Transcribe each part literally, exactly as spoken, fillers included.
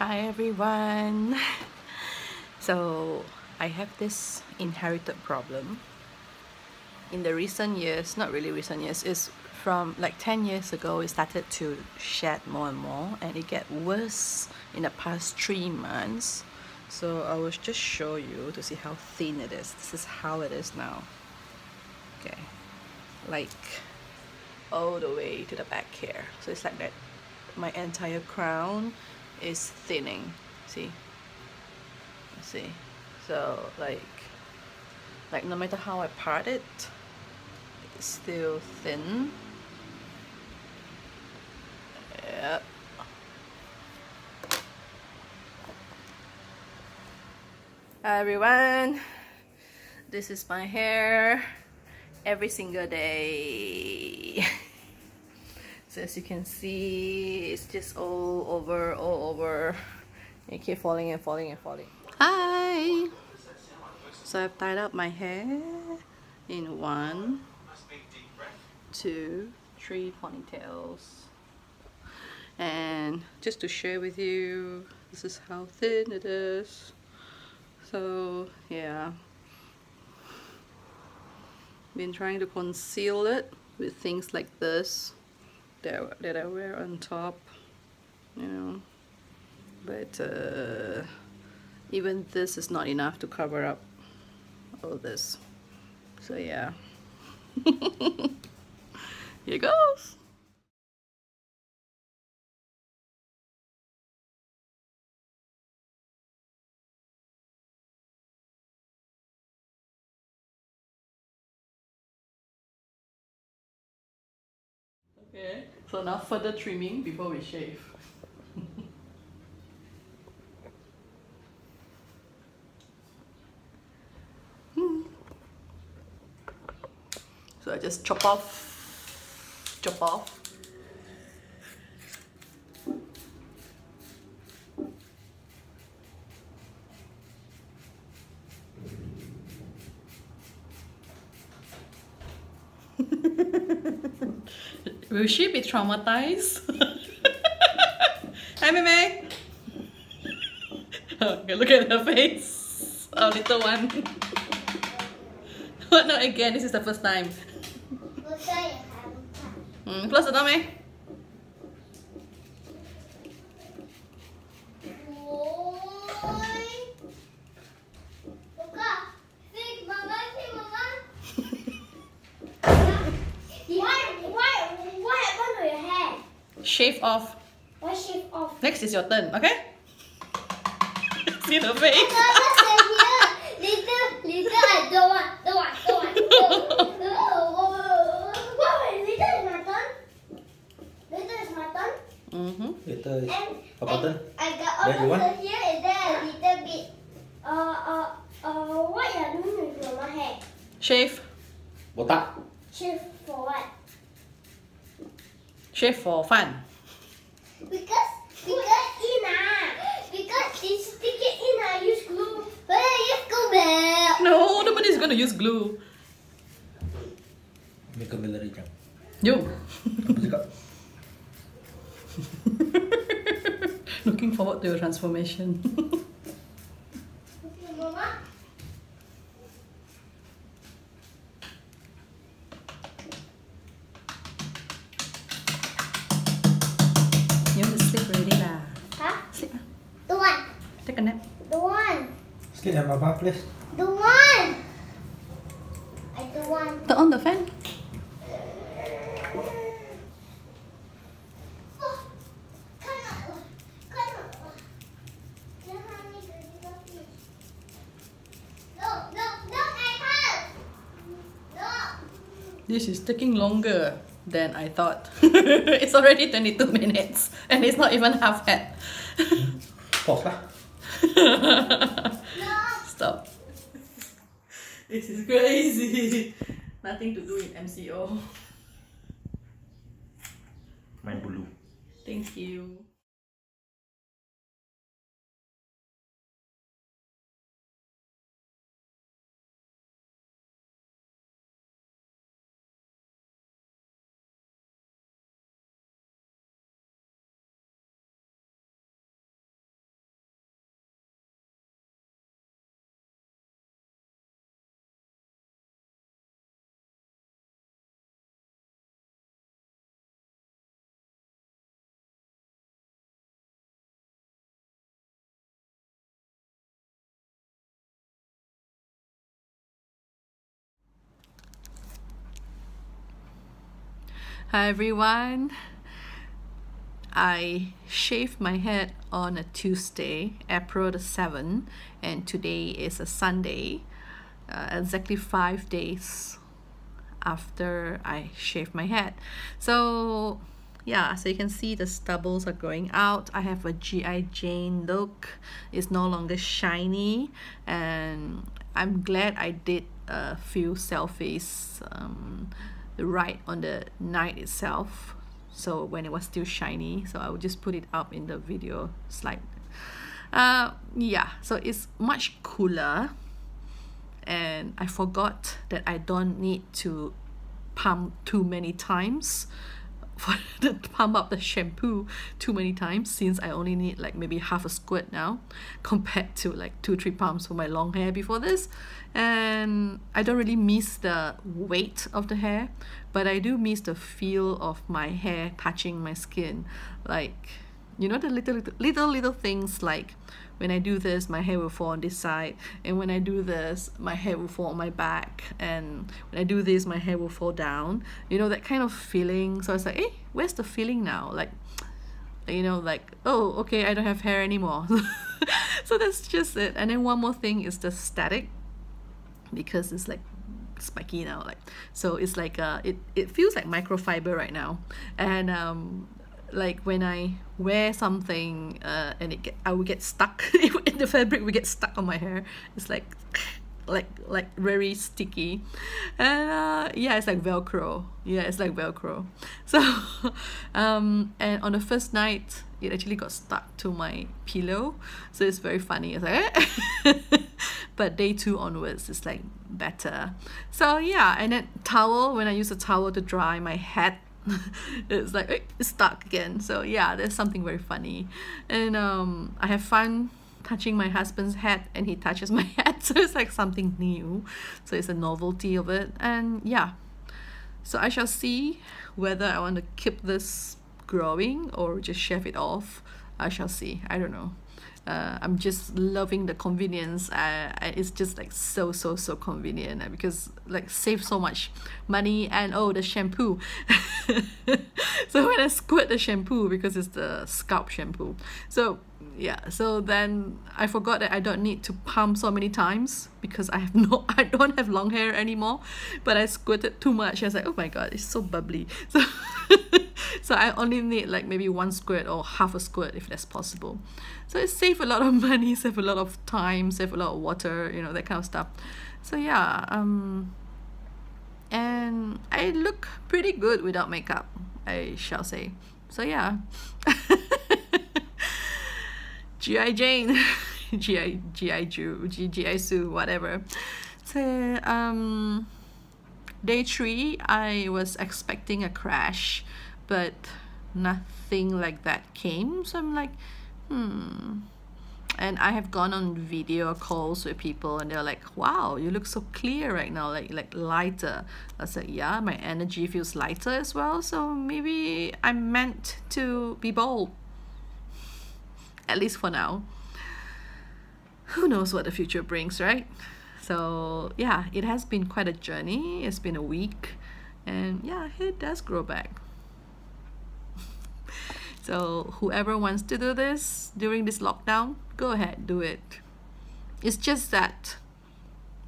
Hi everyone. So I have this inherited problem. In the recent years, not really recent years, it's from like ten years ago, it started to shed more and more, and it get worse in the past three months. So I will just show you to see how thin it is. This is how it is now. Okay, like all the way to the back here. So it's like that. My entire crown is thinning. See, see. So like, like no matter how I part it, it's still thin. Yep. Hi everyone, this is my hair every single day. So as you can see, it's just all over, all over. It keep falling and falling and falling. Hi! So I've tied up my hair in one, two, three ponytails. And just to share with you, this is how thin it is. So yeah, been trying to conceal it with things like this that, that I wear on top, you know, but uh, even this is not enough to cover up all this. So yeah, here goes. Okay, so now further trimming before we shave. hmm. So I just chop off, chop off. Will she be traumatized? Hi, Meme. Okay, look at her face. Our little one. What? Not again. This is the first time. Mm, close the door, Meme. Shave off. Why shave off? Next is your turn, okay? See the face. Later, later, I don't want, don't want, don't want. Don't. Wait, later is my turn. Later is my turn. Mm-hmm. Later is my turn. I got all the here. Is there a little bit? Uh, uh, uh, what are you doing with your hair? Shave. Botak. Shave for what? Shave for fun. Because, because Ina, because they stick it in, I use glue. But I use glue. No, nobody's gonna use glue. Make a military jump. Jump. Looking forward to your transformation. Mama. Take a nap. The one. Sleep at my bath, please. The one. I don't want. Turn on the fan. No, no, no, I can't. No. This is taking longer than I thought. It's already twenty-two minutes, and it's not even half head. Pause lah. Stop. This is crazy. Nothing to do with M C O. My blue. Thank you. Hi everyone. I shaved my head on a Tuesday, April the seventh, and today is a Sunday, uh, exactly five days after I shaved my head. So yeah, so you can see the stubbles are growing out. I have a G I Jane look. It's no longer shiny, and I'm glad I did a few selfies um, right on the night itself, so when it was still shiny, so I will just put it up in the video slide. Uh, yeah, so it's much cooler, and I forgot that I don't need to pump too many times for the pump up the shampoo too many times, since I only need like maybe half a squirt now compared to like two three pumps for my long hair before this. And I don't really miss the weight of the hair, but I do miss the feel of my hair touching my skin, like, you know, the little little little, little things, like when I do this my hair will fall on this side, and when I do this my hair will fall on my back, and when I do this my hair will fall down, you know, that kind of feeling. So I was like, hey, where's the feeling now? Like, you know, like, oh, okay, I don't have hair anymore. So that's just it. And then one more thing is the static, because it's like spiky now, like, so it's like uh it, it feels like microfiber right now. And um like when I wear something uh, and it get, I will get stuck in the fabric, we get stuck on my hair. It's like like like very sticky, and uh, yeah, it's like velcro. Yeah, it's like velcro. So um, and on the first night it actually got stuck to my pillow, so it's very funny. It's like eh? But day two onwards it's like better. So yeah, and then towel, when I use a towel to dry my head, it's like it's stuck again. So yeah, there's something very funny. And um I have fun touching my husband's head, and he touches my head, so it's like something new, so it's a novelty of it. And yeah, so I shall see whether I want to keep this growing or just shave it off. I shall see. I don't know. Uh, I'm just loving the convenience. I, I, it's just like so so so convenient, because like save so much money. And oh, the shampoo. So when I squirt the shampoo, because it's the scalp shampoo, so yeah, so then I forgot that I don't need to pump so many times, because I have no I don't have long hair anymore, but I squirted too much. I was like, oh my god, it's so bubbly. So so I only need like maybe one squirt or half a squirt if that's possible. So it saves a lot of money, save a lot of time, save a lot of water, you know, that kind of stuff. So yeah, um and I look pretty good without makeup, I shall say. So yeah. G I Jane, G I G I Ju, G I Sue, whatever. So um day three I was expecting a crash, but nothing like that came. So I'm like, hmm. And I have gone on video calls with people, and they're like, wow, you look so clear right now, like like lighter. I was like, yeah, my energy feels lighter as well, so maybe I'm meant to be bold, at least for now. Who knows what the future brings, right? So yeah, it has been quite a journey. It's been a week, and yeah, it does grow back. So whoever wants to do this during this lockdown, go ahead, do it. It's just that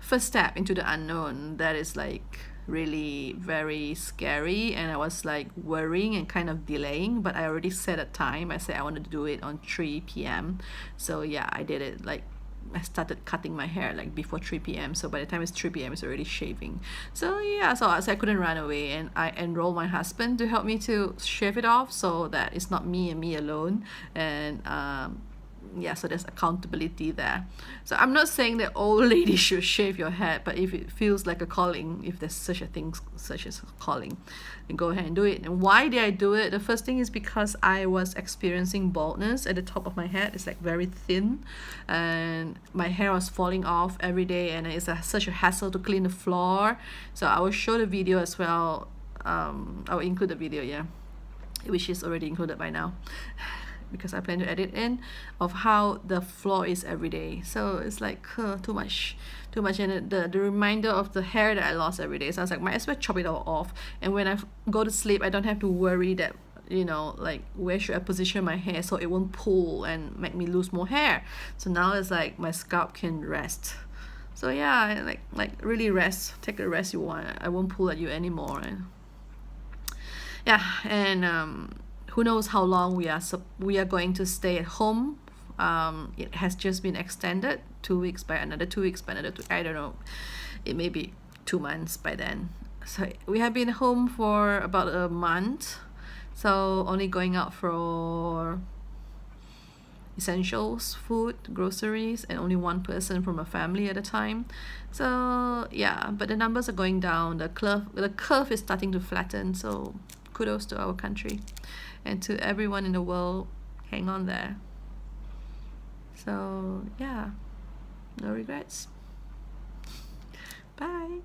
first step into the unknown that is like really very scary, and I was like worrying and kind of delaying, but I already set a time. I said I wanted to do it on three P M So yeah, I did it. Like I started cutting my hair like before three P M So by the time it's three P M it's already shaving. So yeah, so I, so I couldn't run away, and I enrolled my husband to help me to shave it off, so that it's not me and me alone. And um, yeah, so there's accountability there. So I'm not saying that old ladies should shave your head, but if it feels like a calling, if there's such a thing, such as a calling, then go ahead and do it. And why did I do it? The first thing is because I was experiencing baldness at the top of my head. It's like very thin, and my hair was falling off every day, and it's a, such a hassle to clean the floor. So I will show the video as well. um, I will include the video, yeah, which is already included by now. because I plan to edit in, of how the floor is every day. So it's like uh, too much, too much. And the, the reminder of the hair that I lost every day. So I was like, might as well chop it all off. And when I go to sleep, I don't have to worry that, you know, like, where should I position my hair so it won't pull and make me lose more hair. So now it's like my scalp can rest. So yeah, like, like really rest, take the rest you want. I won't pull at you anymore. And yeah, and um, who knows how long we are we are going to stay at home. Um, it has just been extended two weeks by another two weeks by another two, I don't know, it may be two months by then. So we have been home for about a month. So only going out for essentials, food, groceries, and only one person from a family at a time. So yeah, but the numbers are going down. The curve, the curve is starting to flatten. So kudos to our country and to everyone in the world. Hang on there. So yeah, no regrets. Bye.